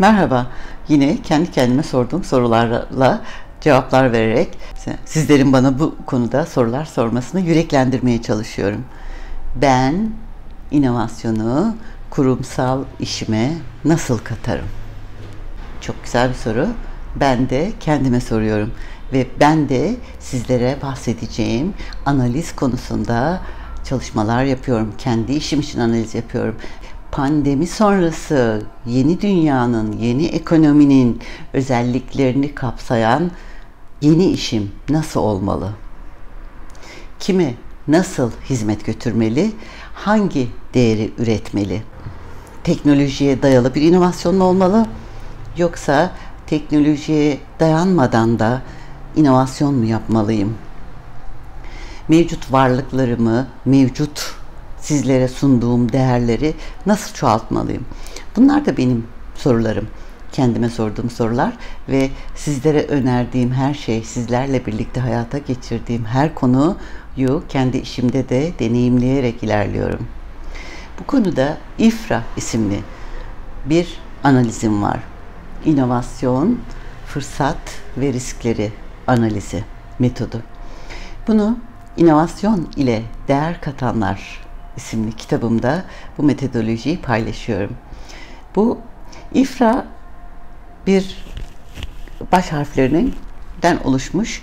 Merhaba, yine kendi kendime sorduğum sorularla cevaplar vererek sizlerin bana bu konuda sorular sormasını yüreklendirmeye çalışıyorum. Ben inovasyonu kurumsal işime nasıl katarım? Çok güzel bir soru. Ben de kendime soruyorum ve ben de sizlere bahsedeceğim analiz konusunda çalışmalar yapıyorum. Kendi işim için analiz yapıyorum. Pandemi sonrası yeni dünyanın, yeni ekonominin özelliklerini kapsayan yeni işim nasıl olmalı? Kime nasıl hizmet götürmeli? Hangi değeri üretmeli? Teknolojiye dayalı bir inovasyon mu olmalı? Yoksa teknolojiye dayanmadan da inovasyon mu yapmalıyım? Mevcut varlıklarımı, mevcut sizlere sunduğum değerleri nasıl çoğaltmalıyım? Bunlar da benim sorularım. Kendime sorduğum sorular ve sizlere önerdiğim her şey, sizlerle birlikte hayata geçirdiğim her konuyu kendi işimde de deneyimleyerek ilerliyorum. Bu konuda IFRA isimli bir analizim var. İnovasyon, fırsat ve riskleri analizi metodu. Bunu İnovasyon ile Değer Katanlar isimli kitabımda bu metodolojiyi paylaşıyorum. Bu IFRA bir baş harflerinden oluşmuş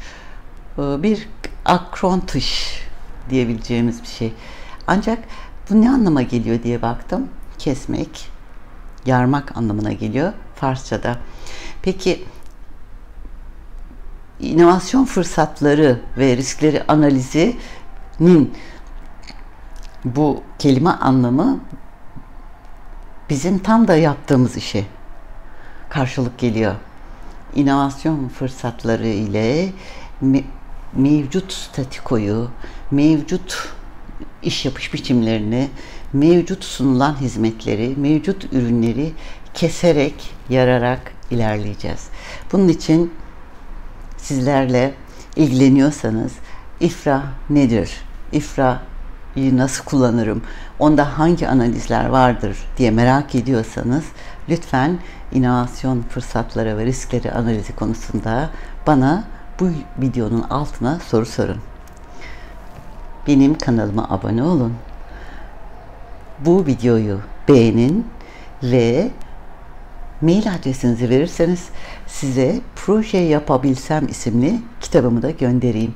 bir akrontiş diyebileceğimiz bir şey. Ancak bu ne anlama geliyor diye baktım. Kesmek, yarmak anlamına geliyor Farsça'da. Peki inovasyon fırsatları ve riskleri analizinin bu kelime anlamı bizim tam da yaptığımız işe karşılık geliyor. İnovasyon fırsatları ile mevcut statikoyu, mevcut iş yapış biçimlerini, mevcut sunulan hizmetleri, mevcut ürünleri keserek, yararak ilerleyeceğiz. Bunun için sizlerle ilgileniyorsanız IFRA nedir? IFRA'yı nasıl kullanırım? Onda hangi analizler vardır diye merak ediyorsanız lütfen inovasyon fırsatları ve riskleri analizi konusunda bana bu videonun altına soru sorun. Benim kanalıma abone olun. Bu videoyu beğenin ve mail adresinizi verirseniz size Proje Yapabilsem isimli kitabımı da göndereyim.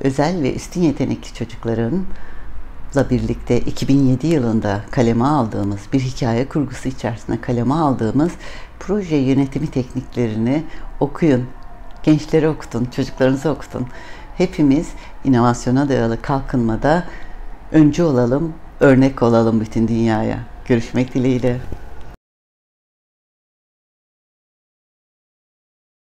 Özel ve üstün yetenekli çocuklarımla birlikte 2007 yılında kaleme aldığımız, bir hikaye kurgusu içerisinde kaleme aldığımız proje yönetimi tekniklerini okuyun. Gençlere okutun, çocuklarınıza okutun. Hepimiz inovasyona dayalı kalkınmada öncü olalım, örnek olalım bütün dünyaya. Görüşmek dileğiyle.